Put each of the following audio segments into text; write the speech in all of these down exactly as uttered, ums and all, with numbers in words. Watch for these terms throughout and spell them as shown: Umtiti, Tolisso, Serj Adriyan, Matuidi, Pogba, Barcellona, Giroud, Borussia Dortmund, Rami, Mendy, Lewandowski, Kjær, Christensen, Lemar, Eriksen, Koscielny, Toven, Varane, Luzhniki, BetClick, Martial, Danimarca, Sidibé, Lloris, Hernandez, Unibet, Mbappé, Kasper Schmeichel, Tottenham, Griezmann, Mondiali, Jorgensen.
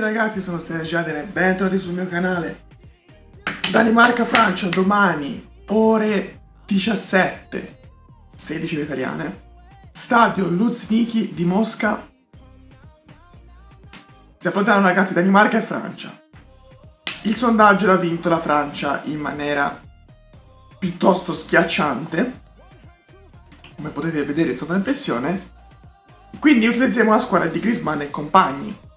tutti ragazzi, sono Serj Adriyan e bentornati sul mio canale. Danimarca-Francia domani, ore diciassette, sedici italiane, stadio Luzhniki di Mosca. Si affronteranno ragazzi Danimarca e Francia. Il sondaggio l'ha vinto la Francia in maniera piuttosto schiacciante, come potete vedere sotto l'impressione. Quindi utilizzeremo la squadra di Griezmann e compagni.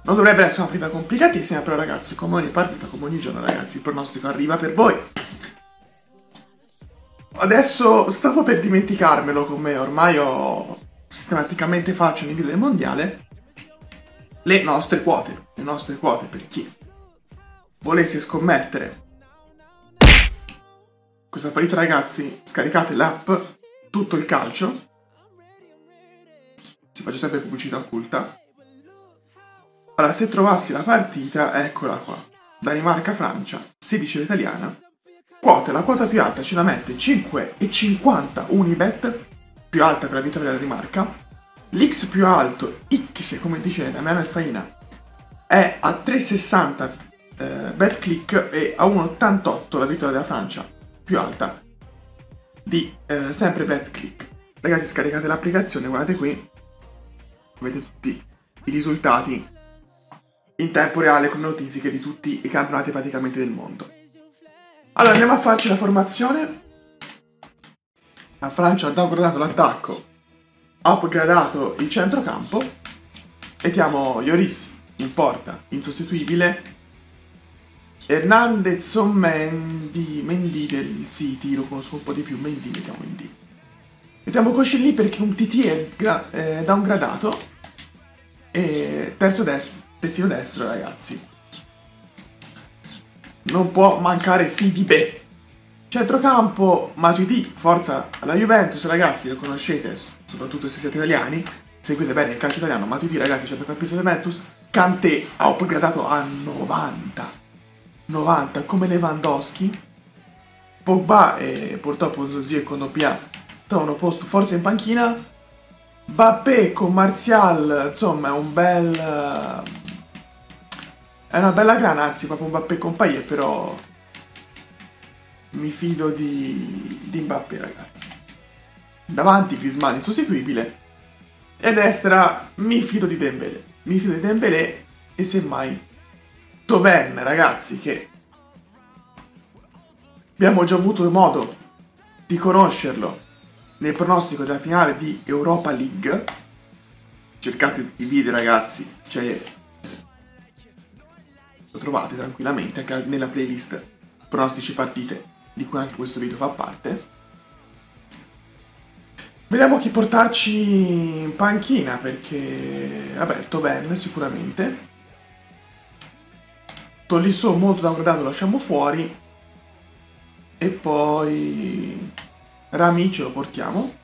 Non dovrebbe essere una partita complicatissima, però ragazzi, come ogni partita, come ogni giorno ragazzi, il pronostico arriva per voi. Adesso stavo per dimenticarmelo, come ormai ho sistematicamente faccio nei video del mondiale, le nostre quote, le nostre quote per chi volesse scommettere questa partita ragazzi. Scaricate l'app Tutto il Calcio, ti faccio sempre pubblicità occulta. Allora, se trovassi la partita, eccola qua, Danimarca-Francia, sedici italiana, quote, la quota più alta ce la mette cinque e cinquanta Unibet, più alta per la vita della Danimarca. L'X più alto, X come dice la mia alfaina, è a tre e sessanta eh, BetClick e a uno e ottantotto la vittoria della Francia, più alta di eh, sempre BetClick. Ragazzi, scaricate l'applicazione, guardate qui, avete tutti i risultati in tempo reale con notifiche di tutti i campionati praticamente del mondo. Allora andiamo a farci la formazione. La Francia ha downgradato l'attacco, upgradato il centrocampo. Mettiamo Lloris in porta, insostituibile. Hernandez o Mendy, Mendy del City, lo conosco un po' di più, Mendy, mettiamo Mendy. Mettiamo Koscielny perché Umtiti è eh, downgradato. E terzo destro, terzino destro ragazzi, non può mancare Sidibé. Centrocampo Matuidi, forza alla Juventus ragazzi, lo conoscete soprattutto se siete italiani, seguite bene il calcio italiano. Matuidi ragazzi, centrocampista Juventus. Kanté ha upgradato a novanta novanta come Lewandowski. Pogba e purtroppo Zozio e Konopia trovano posto forse in panchina. Mbappé con Martial, insomma è un bel è una bella grana, anzi proprio Mbappé con Payet, però mi fido di, di Mbappé ragazzi. Davanti Griezmann insostituibile e a destra mi fido di Dembélé, mi fido di Dembélé e semmai Toven ragazzi, che abbiamo già avuto modo di conoscerlo nel pronostico della finale di Europa League. Cercate i video ragazzi, cioè lo trovate tranquillamente anche nella playlist pronostici partite, di cui anche questo video fa parte. Vediamo chi portarci in panchina, perché vabbè, Toven sicuramente, Tolisso molto da guardare, lo lasciamo fuori, e poi Rami ce lo portiamo.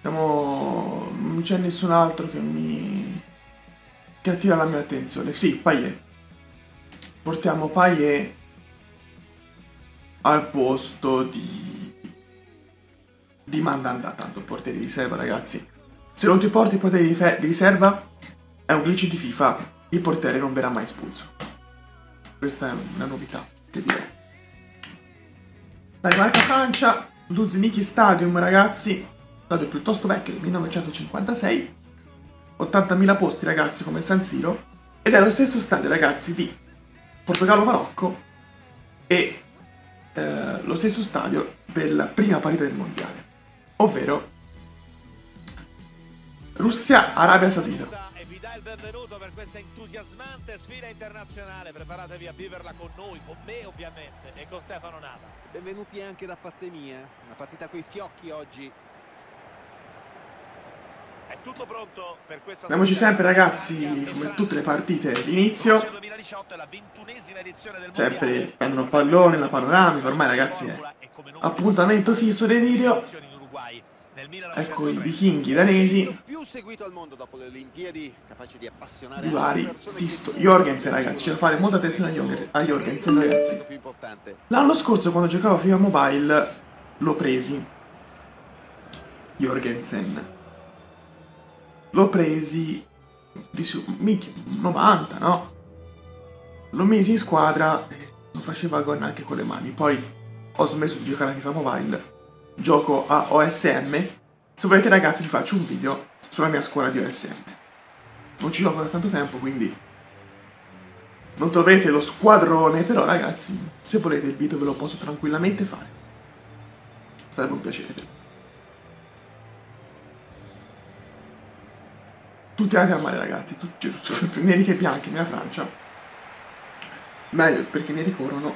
Siamo... non c'è nessun altro che mi che attira la mia attenzione. Sì, Payet, portiamo Payet al posto di di Mandanda, tanto portiere di riserva ragazzi. Se non ti porti il portiere di riserva è un glitch di FIFA, il portiere non verrà mai espulso. Questa è una novità che vi do. Danimarca Francia, Luzhniki Stadium ragazzi, stadio piuttosto vecchio del millenovecentocinquantasei, ottantamila posti ragazzi come San Siro, ed è lo stesso stadio ragazzi di Portogallo-Marocco e eh, lo stesso stadio della prima partita del mondiale, ovvero Russia-Arabia Saudita. Il benvenuto per questa entusiasmante sfida internazionale, preparatevi a viverla con noi, con me ovviamente e con Stefano Nava. Benvenuti anche da parte mia, una partita coi fiocchi oggi. È tutto pronto per questa. Andiamoci sempre ragazzi, come tutte le partite d'inizio, sempre prendono il pallone, la panoramica, ormai ragazzi è appuntamento fisso dei video. Ecco i vichinghi danesi, Lloris, Sisto, Jorgensen ragazzi, c'è da fare molta attenzione a Jorgensen ragazzi. L'anno scorso quando giocavo a FIFA Mobile l'ho presi, Jorgensen. l'ho presi novanta, no? L'ho mesi in squadra e non faceva gol anche con le mani. Poi ho smesso di giocare a FIFA Mobile, gioco a O S M. Se volete ragazzi vi faccio un video sulla mia scuola di O S M. Non ci gioco da tanto tempo, quindi non troverete lo squadrone, però ragazzi, se volete il video ve lo posso tranquillamente fare. Sarebbe un piacere. Tutti andati al mare ragazzi, tutti, tutti neri che bianchi nella Francia. Meglio, perché i neri corrono.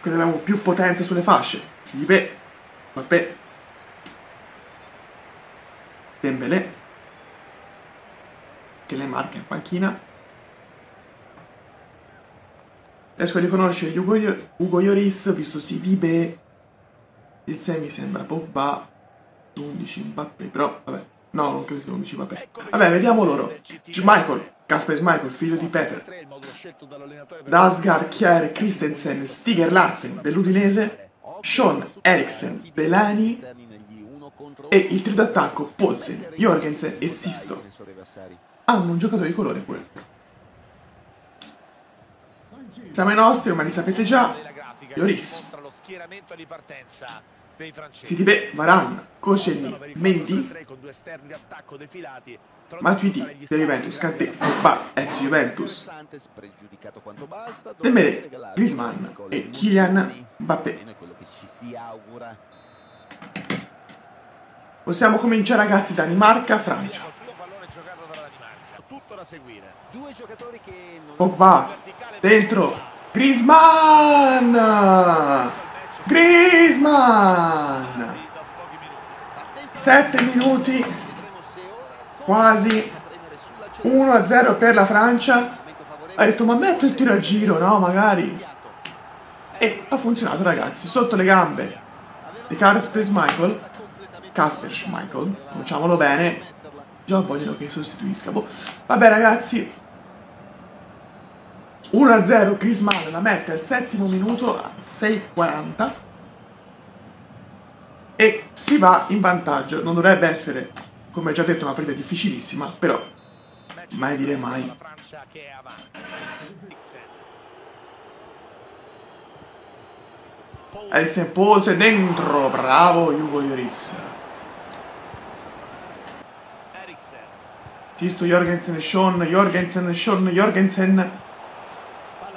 Quindi abbiamo più potenza sulle fasce. Sidibé, Mbappé, Dembélé, che le marca in panchina. Riesco a riconoscere Ugo, Ugo Lloris, visto Sidibé. Il sei mi sembra Pogba, undici Mbappé, però vabbè. No, non credo che undici Mbappé. Vabbè, vediamo loro. Schmeichel, Kasper Schmeichel, figlio di Peter. Dasgar, Kjær, Christensen, Stryger Larsen dell'Udinese. Sean, Eriksen, Delaney. E il trio d'attacco Poulsen, Jorgensen e Sisto. Hanno un giocatore di colore pure. Siamo i nostri, ma li sapete già. Lloris, Sidibé, Varane, Koscielny, Mendy, Matuidi, della Juventus, Kanté, Pogba, ex Juventus, Dembélé, Griezmann e Kylian Mbappé. Possiamo cominciare ragazzi, Danimarca, Francia. Pogba, dentro, Griezmann, Griezmann, sette minuti, quasi, uno a zero per la Francia. Ha detto ma metto il tiro a giro, no magari, e ha funzionato ragazzi, sotto le gambe di Kasper Schmeichel, Kasper Schmeichel, cominciamolo bene. Già vogliono che sostituisca, boh. Vabbè ragazzi, uno a zero, Griezmann la mette al settimo minuto a sei e quaranta e si va in vantaggio. Non dovrebbe essere, come già detto, una partita difficilissima, però mai dire mai. Eriksen, Poulsen dentro, bravo Hugo Lloris. Sisto, Jorgensen e Sean, Jorgensen e Sean, Jorgensen.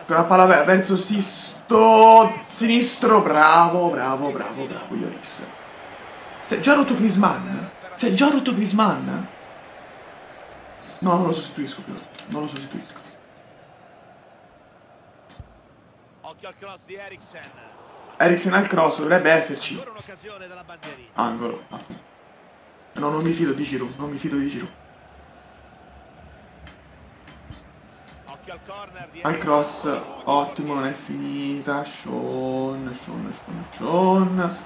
Con la palla verso Sisto, sinistro, bravo, bravo, bravo, bravo, Lloris. Si è già rotto Griezmann? Si è già rotto Griezmann? No, non lo sostituisco più, non lo sostituisco. Occhio al cross di Eriksen. Eriksen al cross, dovrebbe esserci. Angolo. No, non mi fido di Giroud, non mi fido di Giroud. Al cross, ottimo, non è finita. Sean, Sean, Sean, Sean.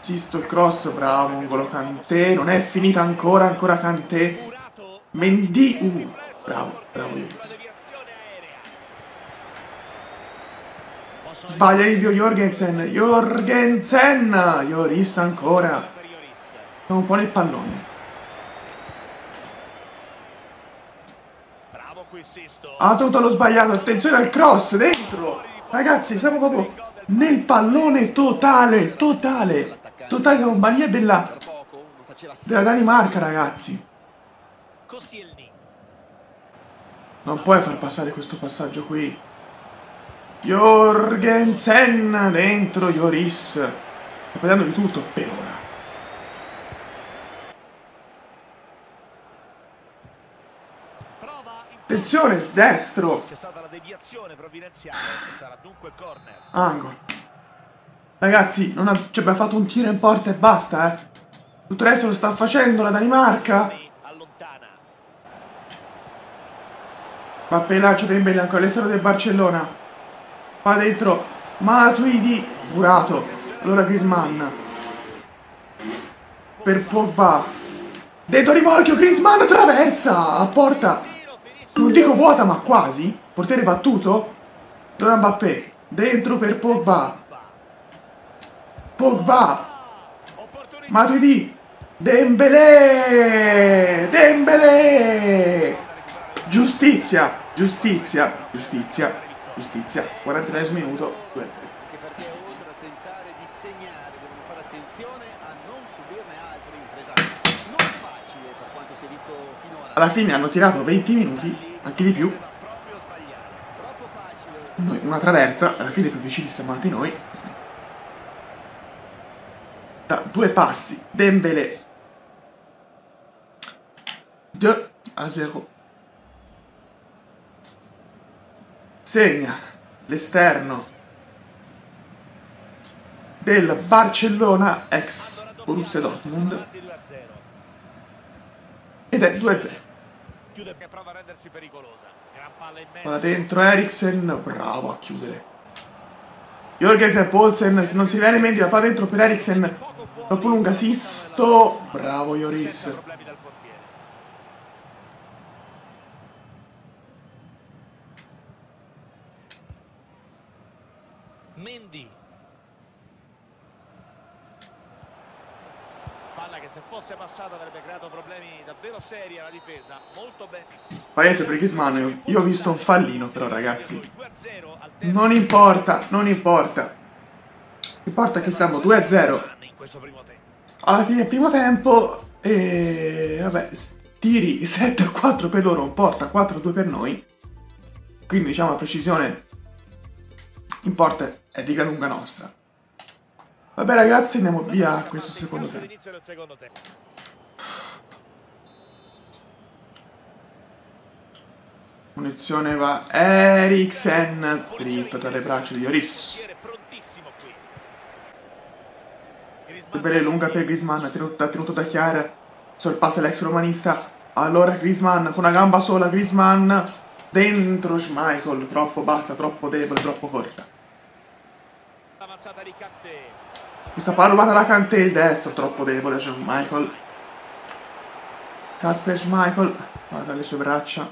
Sisto il cross, bravo, un golo Kanté. Non è finita ancora, ancora Kanté. Mendy, uh, bravo, bravo Jorgensen. Sbaglia il dio Jorgensen, Jorgensen, Lloris ancora. Sono un po' nel pallone. Ha tenuto lo sbagliato, attenzione al cross, dentro. Ragazzi, siamo proprio nel pallone totale, totale, totale, siamo in balia della, della Danimarca, ragazzi. Non puoi far passare questo passaggio qui. Jorgensen, dentro, Lloris. Sta perdendo di tutto per ora. Attenzione, destro. C'è stata la deviazione provvidenziale, sarà dunque corner. Angolo. Ragazzi, non ci abbiamo fatto un tiro in porta e basta, eh. Tutto il resto lo sta facendo la Danimarca. Va per il lancio Dembélé ancora all'esterno del Barcellona. Va dentro Matuidi, curato. Allora Griezmann. Per Pogba. Dentro rimorchio Griezmann attraversa a porta. Non dico vuota ma quasi. Portiere battuto. Torna Mbappé. Dentro per Pogba. Pogba. Matuidi, Dembélé, Dembélé, giustizia, giustizia, giustizia, giustizia, quarantunesimo minuto, due a zero, giustizia. Alla fine hanno tirato venti minuti, anche di più. Noi una traversa, alla fine più vicini siamo andati noi. Da due passi, Dembélé. due a zero. Segna l'esterno del Barcellona ex Borussia Dortmund. Ed è due a zero. Che prova a rendersi pericolosa. Gran palla in mezzo. Ma dentro Eriksen, bravo a chiudere. Jorgensen e Poulsen, se non si viene Mendy, la palla dentro per Eriksen. Troppo lunga, Sisto. Bravo Lloris. Mendy. Che se fosse passata avrebbe creato problemi davvero seri alla difesa. Molto bene. Parente per Griezmann, io ho visto un fallino però ragazzi. Non importa, non importa. Importa che siamo due a zero. Alla fine primo tempo e vabbè, tiri sette a quattro per loro, un porta quattro a due per noi. Quindi diciamo la precisione in porta è di gran lunga nostra. Vabbè ragazzi, andiamo via a questo secondo tempo. Punizione va Eriksen, dritto tra le braccia di Lloris. Bella lunga per Griezmann, tenuto, tenuto da Kjær, sorpassa l'ex romanista. Allora Griezmann con una gamba sola, Griezmann dentro Schmeichel, troppo bassa, troppo debole, troppo corta. Questa palla rubata da Kanté, il destro troppo debole, Schmeichel. Kasper Schmeichel, palla tra le sue braccia.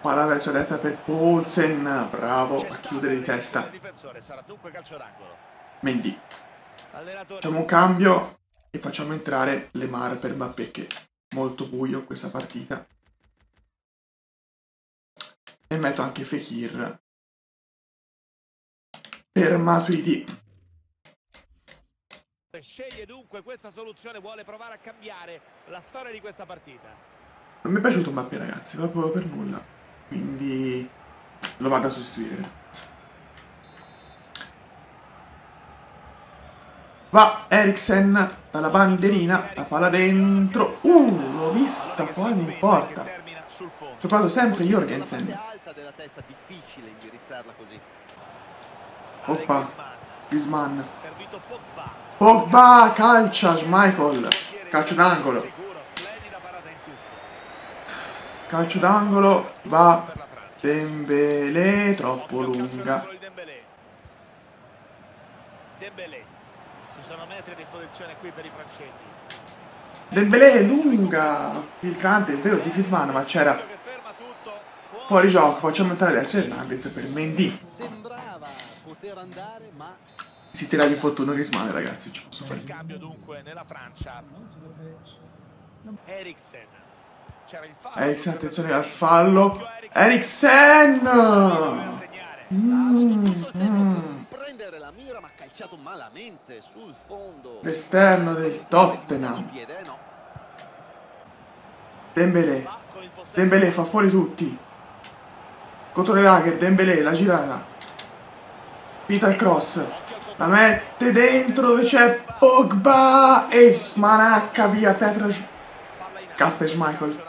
Palla verso destra per Poulsen, bravo a chiudere di testa. Mendy. Facciamo un cambio e facciamo entrare Lemar per Mbappé, che è molto buio questa partita. E metto anche Fekir per Matuidi. Sceglie dunque questa soluzione, vuole provare a cambiare la storia di questa partita. Non mi è piaciuto Mbappé ragazzi, proprio per nulla. Quindi lo vado a sostituire. Va Eriksen dalla bandierina, la palla dentro. Uh, l'ho vista quasi in porta. Ci ho provato sempre Jorgensen. Oppa, Griezmann. Pogba, calcia Schmeichel, calcio d'angolo. Calcio d'angolo, va Dembélé, troppo lunga. Ci sono metri a disposizione qui per i francesi. Dembélé è lunga, filtrante, è vero di Griezmann, ma c'era fuori gioco. Facciamo entrare adesso Hernandez per Mendy. Sembrava poter andare, ma si tira di fortuna Griezmann, ragazzi. Ci posso fare. Il cambio dunque nella Francia. Eriksen. Eriksen, attenzione al fallo. Eriksen! Mm, mm. L'esterno del Tottenham. Dembélé. Dembélé fa fuori tutti. Contro le laghe, Dembélé, la girata. Pita il cross. La mette dentro dove c'è Pogba e smanacca via Petra. Kasper Schmeichel.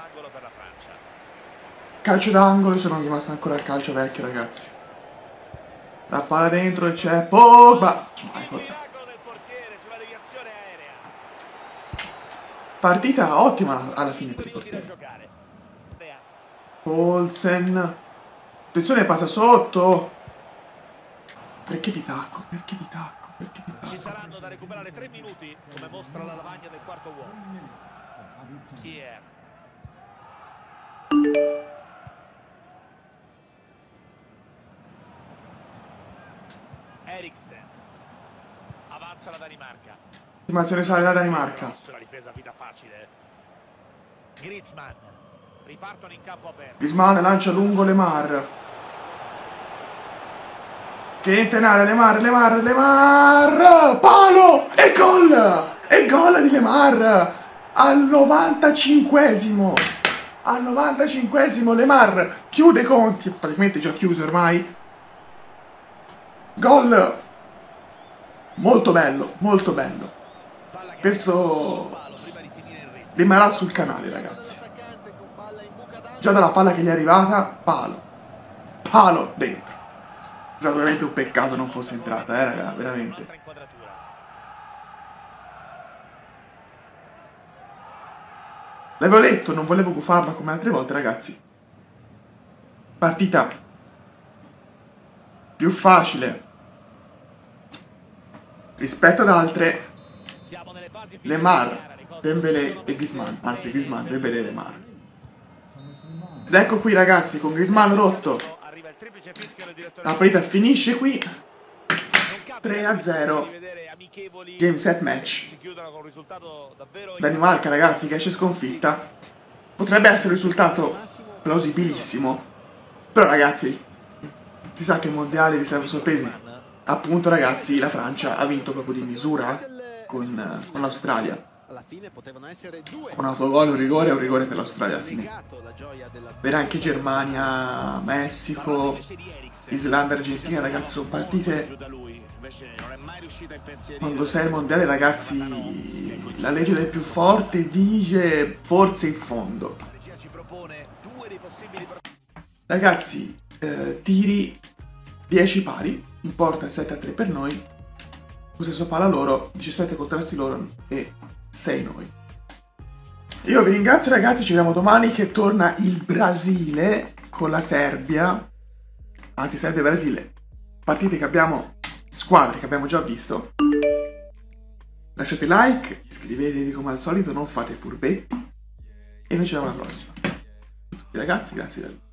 Calcio d'angolo, sono rimasto ancora al calcio vecchio ragazzi. La palla dentro e c'è Pogba. Schmeichel. Partita ottima alla fine per il portiere. Poulsen. Attenzione, passa sotto. Perché ti tacco? Perché ti tacco? Perché ti tacco? Ci saranno da recuperare tre minuti, come mostra la lavagna del quarto uomo. Kjær. Eriksen. Avanza la Danimarca. Animazione sale da Danimarca. La difesa vita facile. Griezmann. Ripartono in campo aperto. Griezmann lancia lungo Lemar. Che entra in area Lemar, Lemar, Lemar. Palo e gol! E gol di Lemar al novantacinquesimo. Al novantacinquesimo Lemar chiude i conti, praticamente già chiuso ormai. Gol molto bello, molto bello. Questo rimarrà sul canale, ragazzi. Già dalla palla che gli è arrivata, palo, palo dentro. È stato veramente un peccato non fosse entrata, eh raga, veramente. L'avevo detto, non volevo gufarla come altre volte, ragazzi. Partita più facile rispetto ad altre. Lemar, Dembélé e Griezmann. Anzi, Griezmann, Dembélé e Lemar. Ed ecco qui, ragazzi, con Griezmann rotto. La partita finisce qui. tre a zero. Game set match. Danimarca, ragazzi, che esce sconfitta. Potrebbe essere un risultato plausibilissimo, però ragazzi, si sa che il mondiale riserva sorprese. Appunto, ragazzi, la Francia ha vinto proprio di misura con, con l'Australia. Con autogol, un rigore, un rigore per l'Australia alla fine. Per anche Germania, Messico, Islanda, Argentina, ragazzi, sono partite. Quando sei al mondiale, ragazzi, la legge del più forte dice forse in fondo. Ragazzi, eh, tiri dieci pari, in porta sette a tre per noi, possesso palla loro, diciassette contrasti loro e sei noi. Io vi ringrazio, ragazzi, ci vediamo domani che torna il Brasile con la Serbia, anzi Serbia e Brasile, partite che abbiamo... squadre che abbiamo già visto. Lasciate like, iscrivetevi come al solito, non fate furbetti e noi ci vediamo alla prossima. Ragazzi, grazie davvero.